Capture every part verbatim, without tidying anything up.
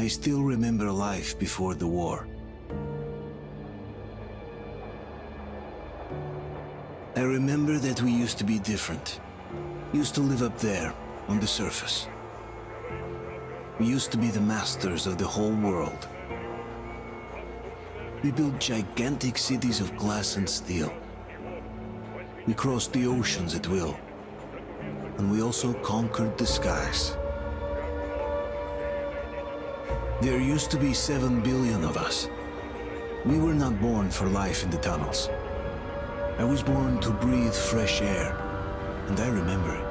I still remember life before the war. I remember that we used to be different. Used to live up there, on the surface. We used to be the masters of the whole world. We built gigantic cities of glass and steel. We crossed the oceans at will. And we also conquered the skies. There used to be seven billion of us. We were not born for life in the tunnels. I was born to breathe fresh air, and I remember it.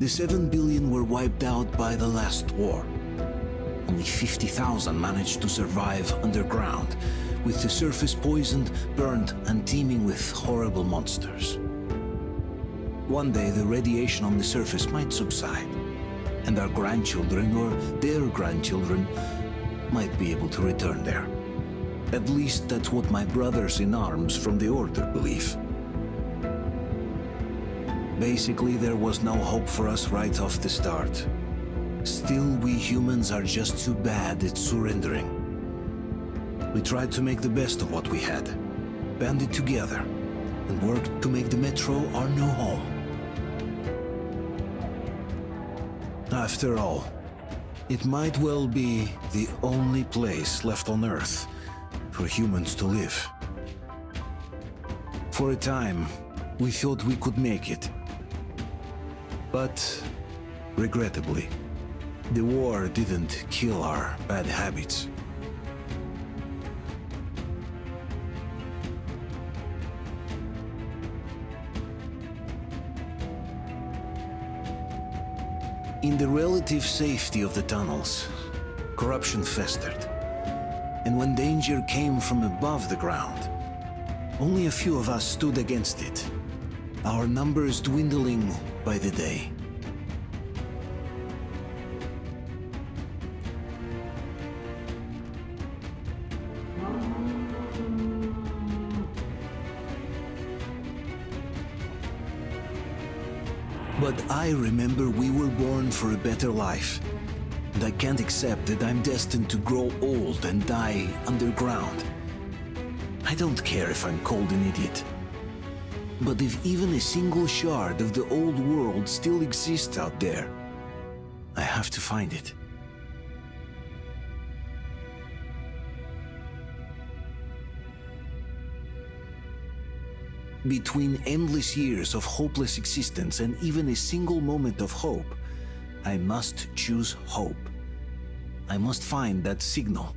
The seven billion were wiped out by the last war. Only fifty thousand managed to survive underground, with the surface poisoned, burned, and teeming with horrible monsters. One day the radiation on the surface might subside, and our grandchildren or their grandchildren might be able to return there. At least that's what my brothers in arms from the Order believe. Basically, there was no hope for us right off the start. Still, we humans are just too bad at surrendering. We tried to make the best of what we had, banded together, and worked to make the Metro our new home. After all, it might well be the only place left on Earth for humans to live. For a time, we thought we could make it. But, regrettably, the war didn't kill our bad habits. In the relative safety of the tunnels, corruption festered. And when danger came from above the ground, only a few of us stood against it. Our numbers dwindling by the day. But I remember we were born for a better life, and I can't accept that I'm destined to grow old and die underground. I don't care if I'm called an idiot. But if even a single shard of the old world still exists out there, I have to find it. Between endless years of hopeless existence and even a single moment of hope, I must choose hope. I must find that signal.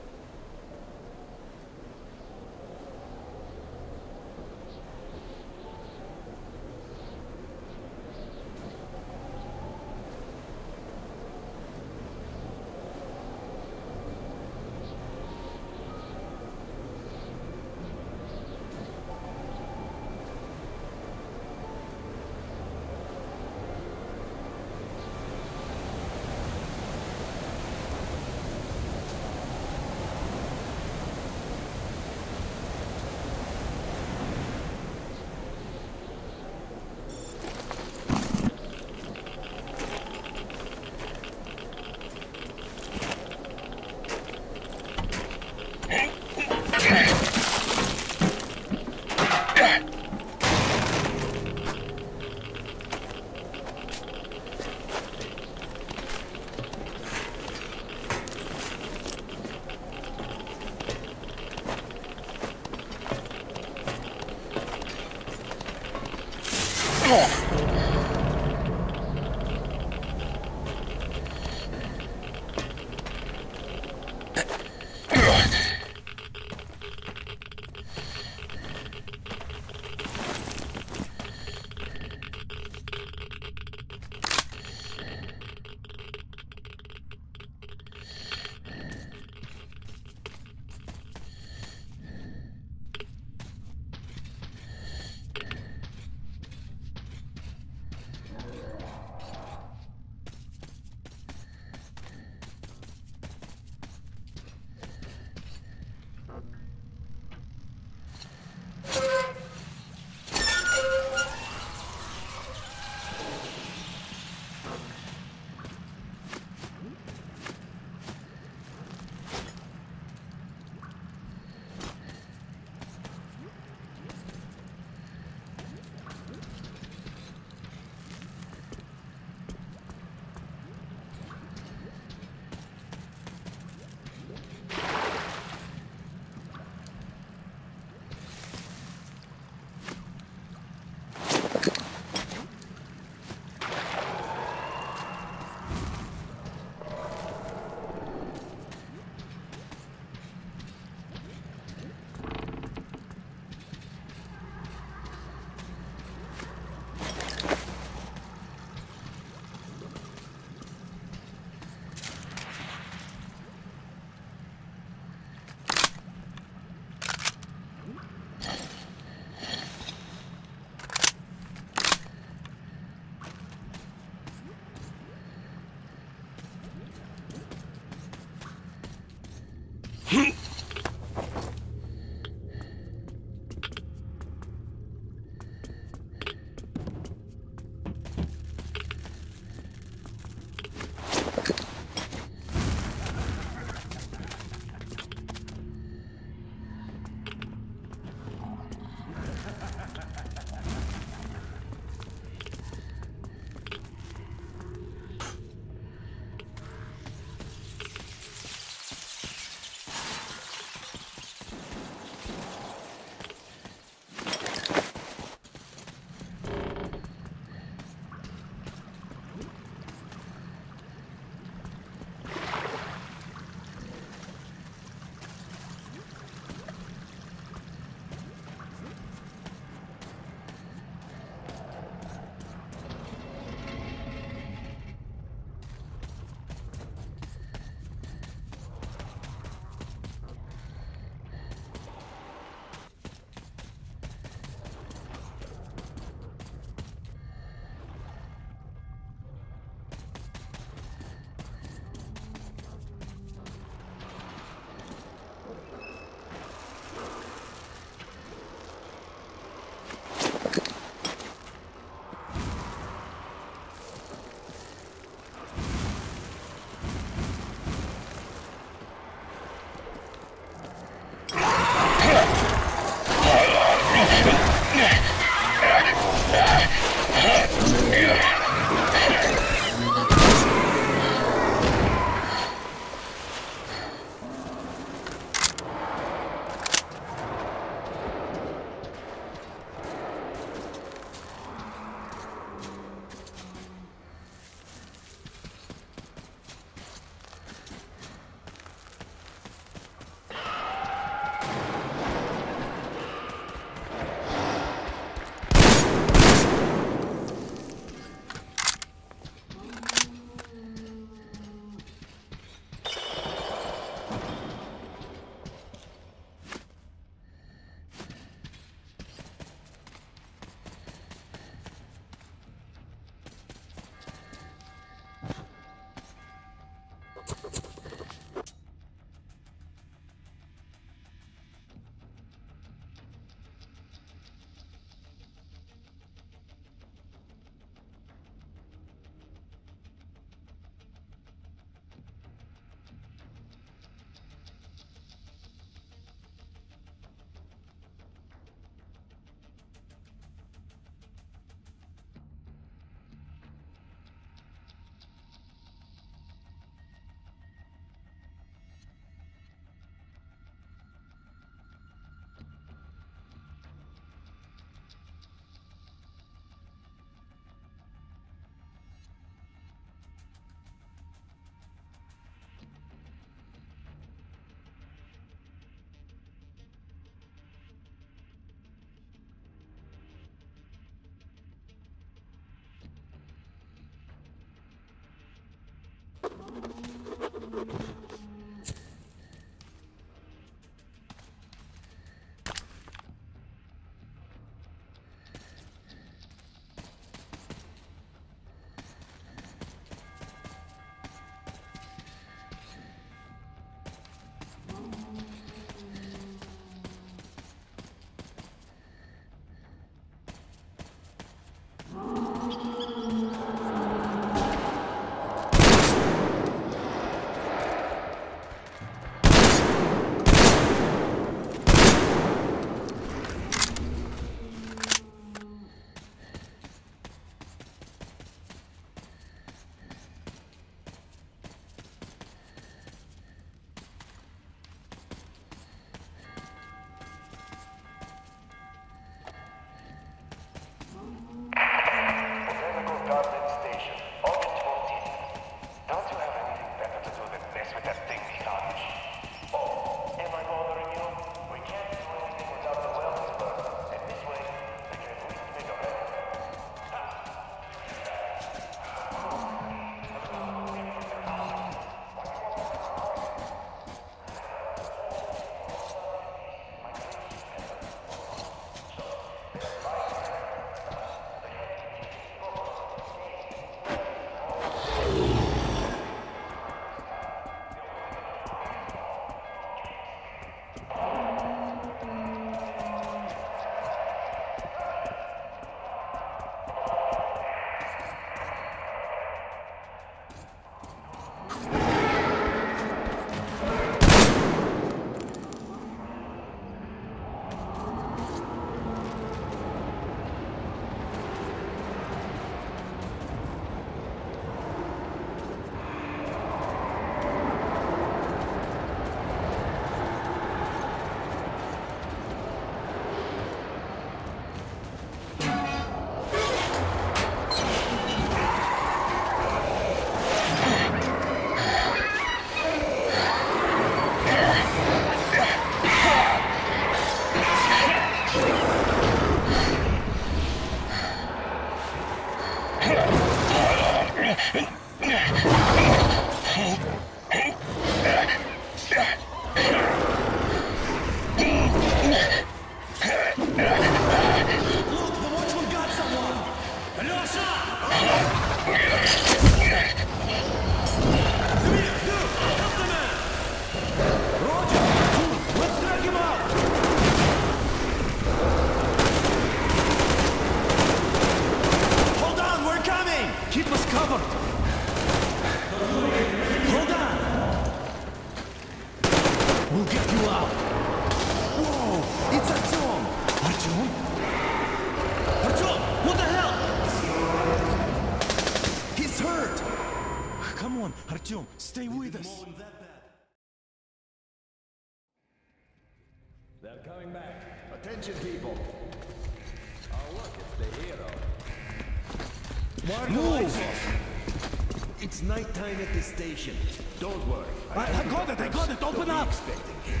Nighttime at the station. Don't worry. I, I got it. I got it. Open up. Expecting him.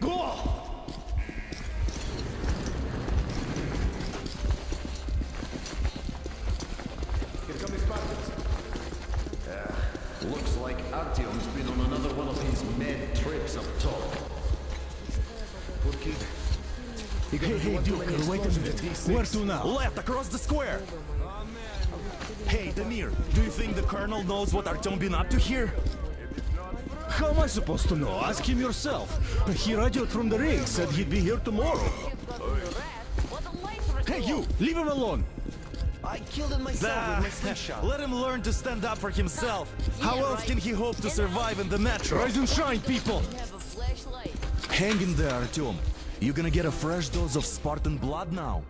Go. Here come the Spartans. Uh, looks like Artyom's been on another one of his mad trips up top. Okay. Hey, hey, Duke. Wait a minute. Where to now? Left across the square. Hey, Demir, do you think the Colonel knows what Artyom been up to here? How am I supposed to know? Ask him yourself. He radioed from the ring, said he'd be here tomorrow. Hey, you! Leave him alone! I killed him myself with my slingshot. Let him learn to stand up for himself. How else can he hope to survive in the Metro? Rise and shine, people! Hang in there, Artyom. You're gonna get a fresh dose of Spartan blood now.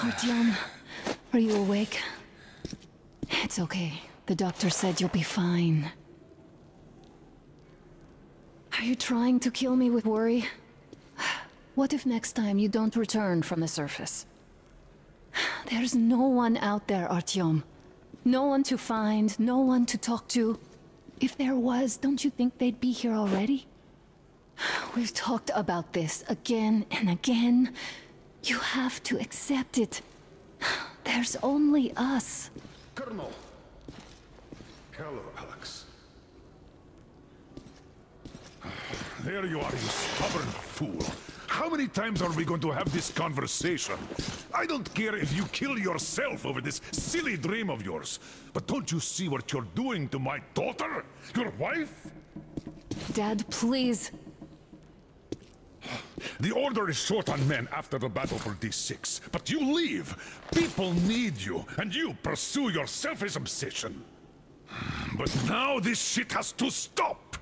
Artyom, are you awake? It's okay. The doctor said you'll be fine. Are you trying to kill me with worry? What if next time you don't return from the surface? There's no one out there, Artyom. No one to find, no one to talk to. If there was, don't you think they'd be here already? We've talked about this again and again. You have to accept it. There's only us. Colonel. Hello, Alex. There you are, you stubborn fool. How many times are we going to have this conversation? I don't care if you kill yourself over this silly dream of yours, but don't you see what you're doing to my daughter? Your wife? Dad, please. The Order is short on men after the battle for D six, but you leave. People need you, and you pursue your selfish obsession. But now this shit has to stop!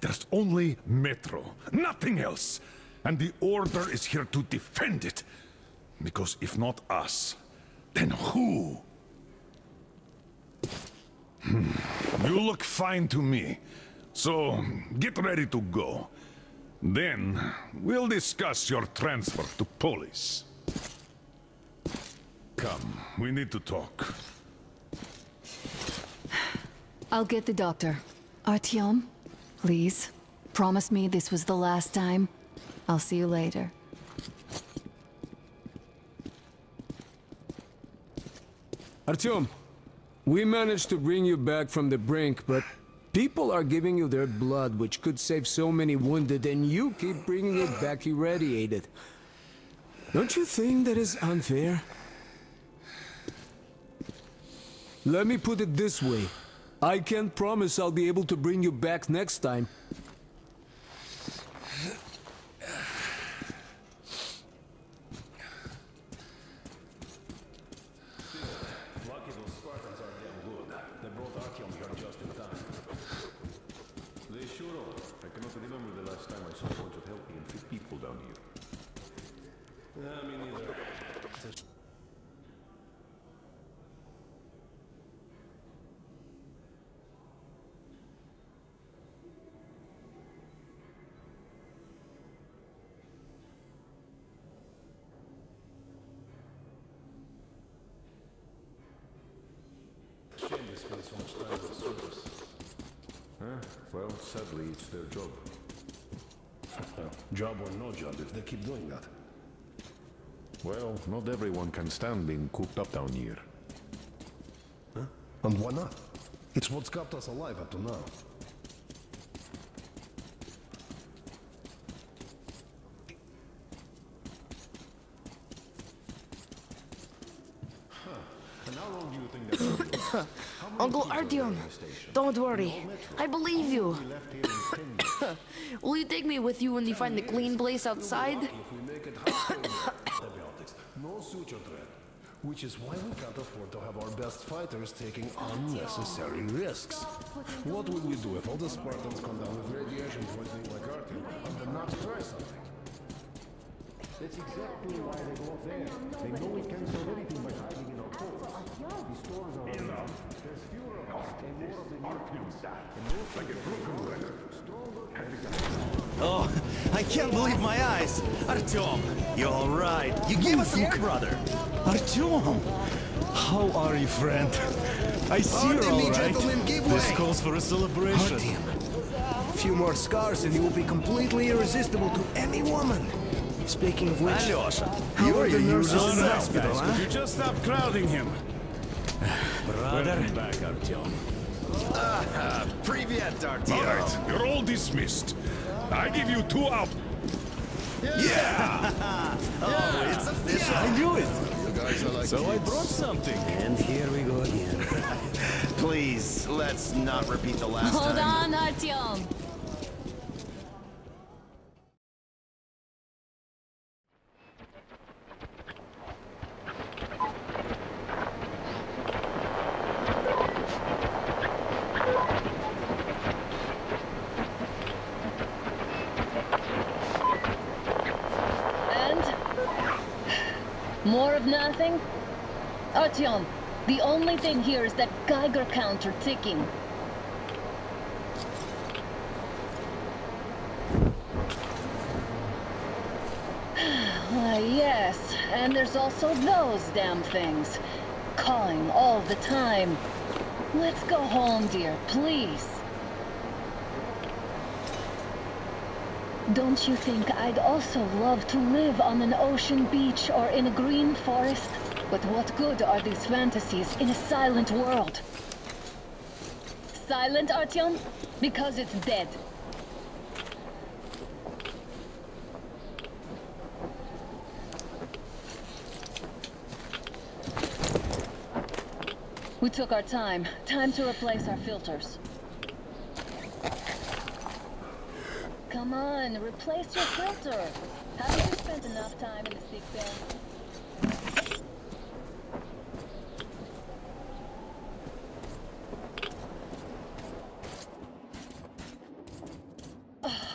There's only Metro, nothing else! And the Order is here to defend it! Because if not us, then who? You look fine to me, so get ready to go. Then we'll discuss your transfer to Polis. Come, we need to talk. I'll get the doctor. Artyom, please, promise me this was the last time. I'll see you later. Artyom, we managed to bring you back from the brink, but people are giving you their blood, which could save so many wounded, and you keep bringing it back irradiated. Don't you think that is unfair? Let me put it this way. I can't promise I'll be able to bring you back next time. Lucky those Spartans are damn good. They brought Artyom here just in time. They sure are. I cannot remember the last time I saw a bunch of healthy and fit people down here. I mean, neither. Well, sadly, it's their job. Well, job or no job, if they keep doing that. Well, not everyone can stand being cooped up down here. Huh? And why not? It's what's kept us alive up to now. Uncle Artyom, don't worry. I believe you. Will you take me with you when you find the clean place outside? No suture threat, which is why we can't afford to have our best fighters taking unnecessary risks. What would we do if all the Spartans come down with radiation poisoning like Artyom and then not try something? That's exactly why they go up there. They know we can't solve anything by hiding in our courts. These stores are enough. There's fewer of us and more of the Artyom side. Like a broken record. Oh, I can't believe my eyes. Artyom, you're all right. You gave us a brother. Artyom, how are you, friend? I see you're all right. This calls for a celebration. Artyom, a few more scars and you will be completely irresistible to any woman. Speaking of which, Alyosha, you are the nurse in the hospital, huh? Could you just stop crowding him? Brother. Welcome back, Artyom. Ah, привет, Artyom. All right, you're all dismissed. I give you two up. Yeah! yeah. Oh, it's official. Yeah. I knew it. You guys are like so kids. I brought something. And here we go again. Please, let's not repeat the last Hold time. Hold on, Artyom. More of nothing? Artyom, the only thing here is that Geiger counter ticking. I yes. And there's also those damn things. Calling all the time. Let's go home, dear, please. Don't you think I'd also love to live on an ocean beach or in a green forest? But what good are these fantasies in a silent world? Silent, Artyom? Because it's dead. We took our time. Time to replace our filters. Come on, replace your filter. Haven't you spent enough time in the sick bay?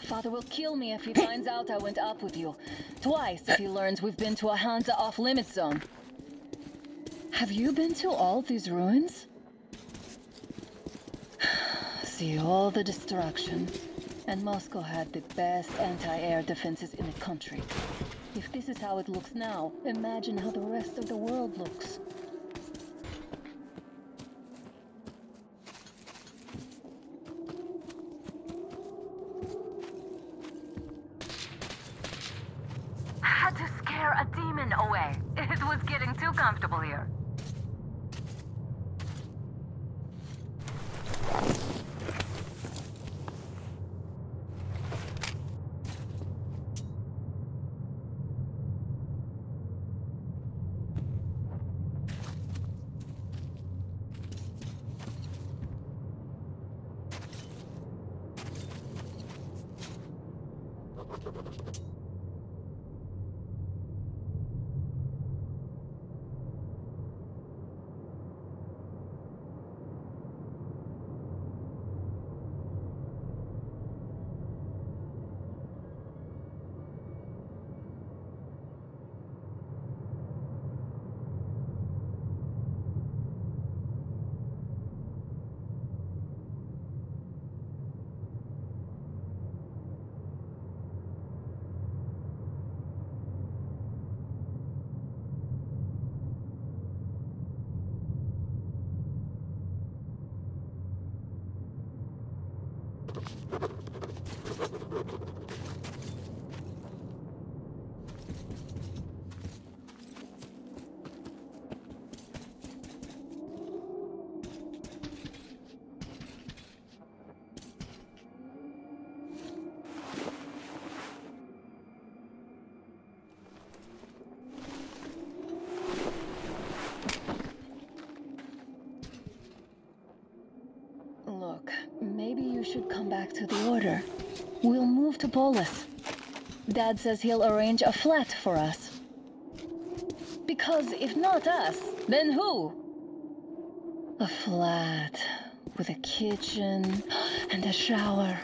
Father will kill me if he finds out I went up with you. Twice if he learns we've been to a Hansa off-limit zone. Have you been to all these ruins? See all the destruction. And Moscow had the best anti-air defenses in the country. If this is how it looks now, imagine how the rest of the world looks. Should come back to the Order. We'll move to Polis. Dad says he'll arrange a flat for us. Because if not us, then who? A flat with a kitchen and a shower.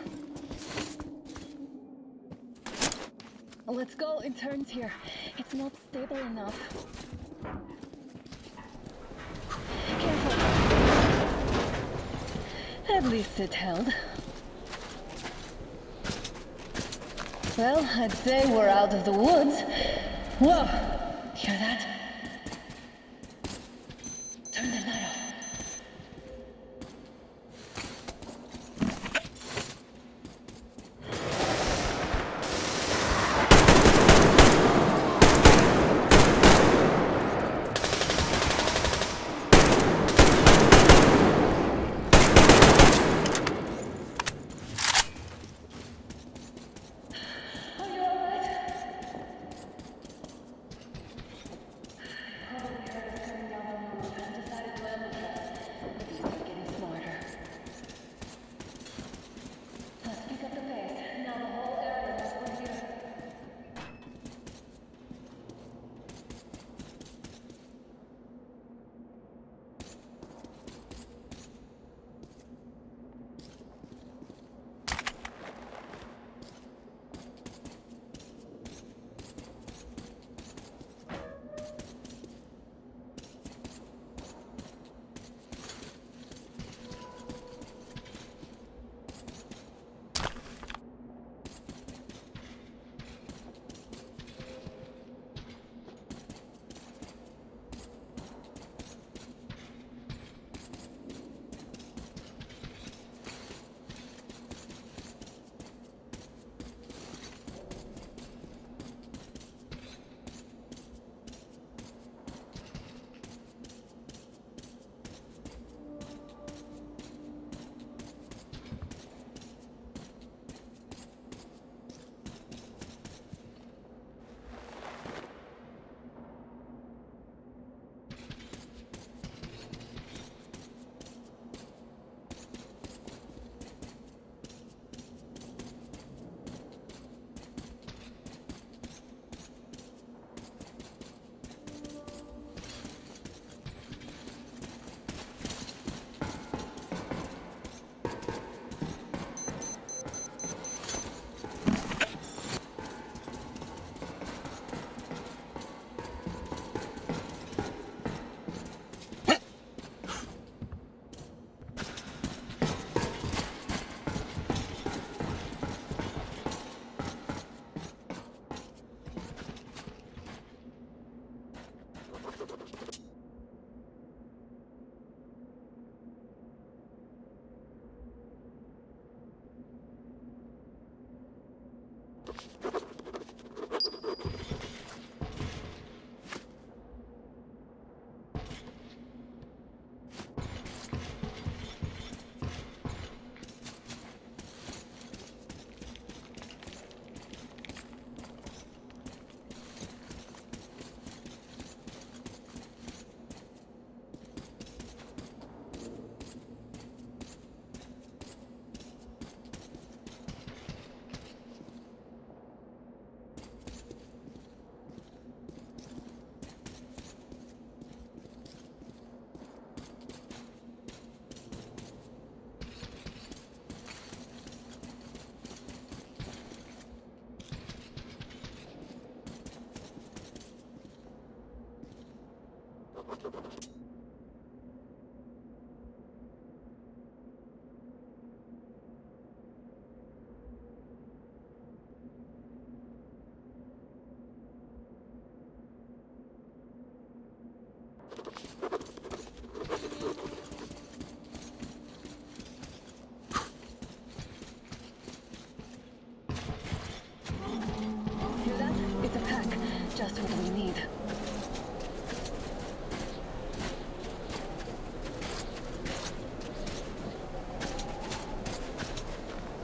Let's go in turns here. It's not stable enough. At least it held. Well, I'd say we're out of the woods. Whoa! Hear that? Turn the light off.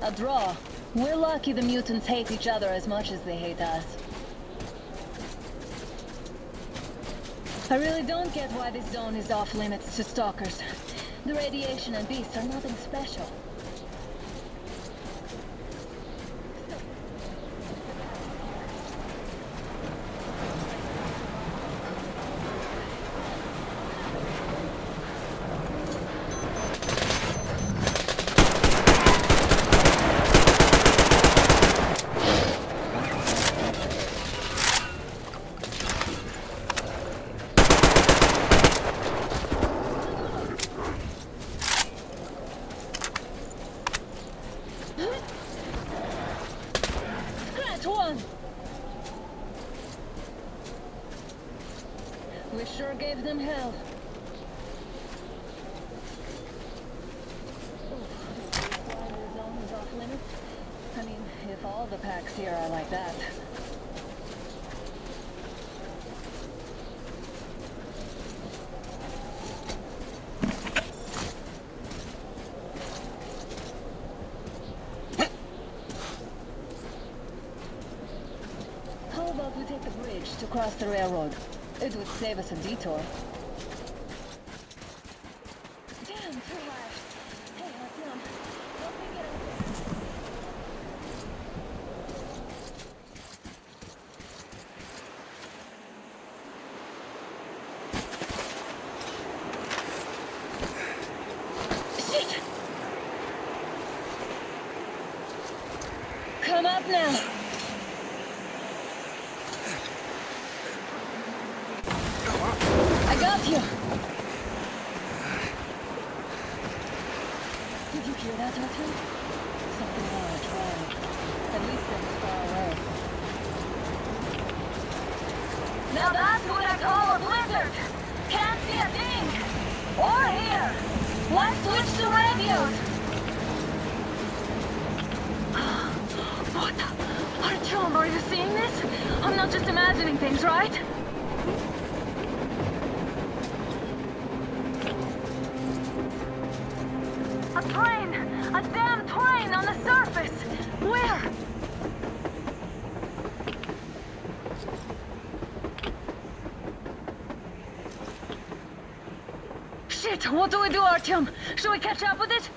A draw. We're lucky the mutants hate each other as much as they hate us. I really don't get why this zone is off-limits to stalkers. The radiation and beasts are nothing special. Across the railroad. It would save us a detour. Damn, too hard. Hey, Artyom, help me get out of this. Shit! Come up now! What do we do, Artyom? Should we catch up with it?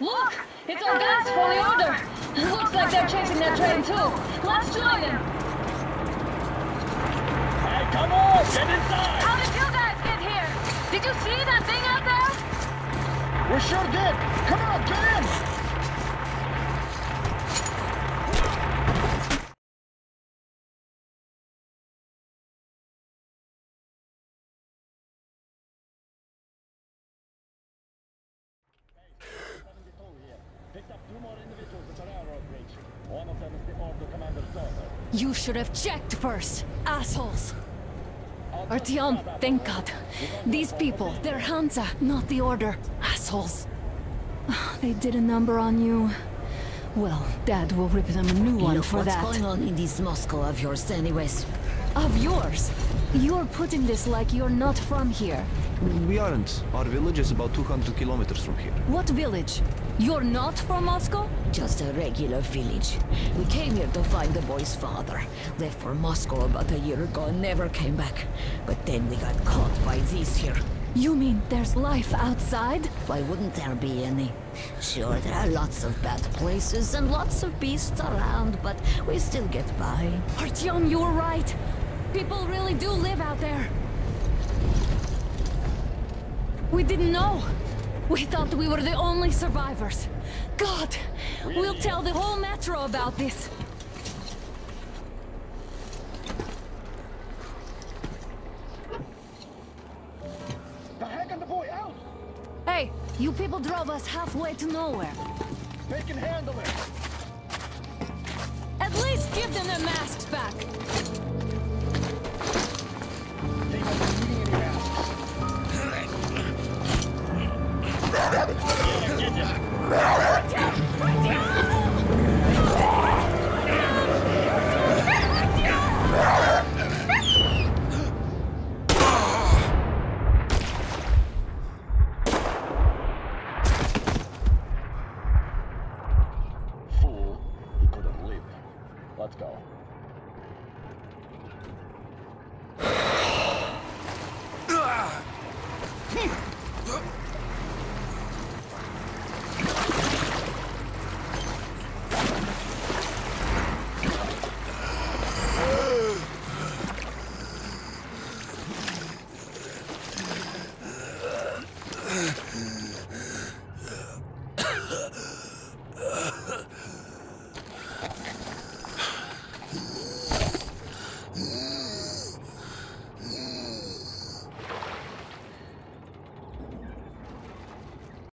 Look! It's our guys for the Order! It looks like they're chasing that train too! Let's join them! Hey, come on! Get inside! How did you guys get here? Did you see that thing out there? We sure did! Come on, get in! You should have checked first, assholes! Artyom, thank God. These people, they're Hansa, not the Order. Assholes. They did a number on you. Well, Dad will rip them a new one Look, for that. What's going on in this Moscow of yours anyways? Of yours? You're putting this like you're not from here. We aren't. Our village is about two hundred kilometers from here. What village? You're not from Moscow? Just a regular village. We came here to find the boy's father. Left for Moscow about a year ago and never came back. But then we got caught by these here. You mean there's life outside? Why wouldn't there be any? Sure, there are lots of bad places and lots of beasts around, but we still get by. Artyom, you were right. People really do live out there. We didn't know. We thought we were the only survivors. God, we'll tell the whole Metro about this. The heck and the boy out! Hey, you people drove us halfway to nowhere. They can handle it. At least give them their masks back. They haven't been eating any masks. Yeah, get ya.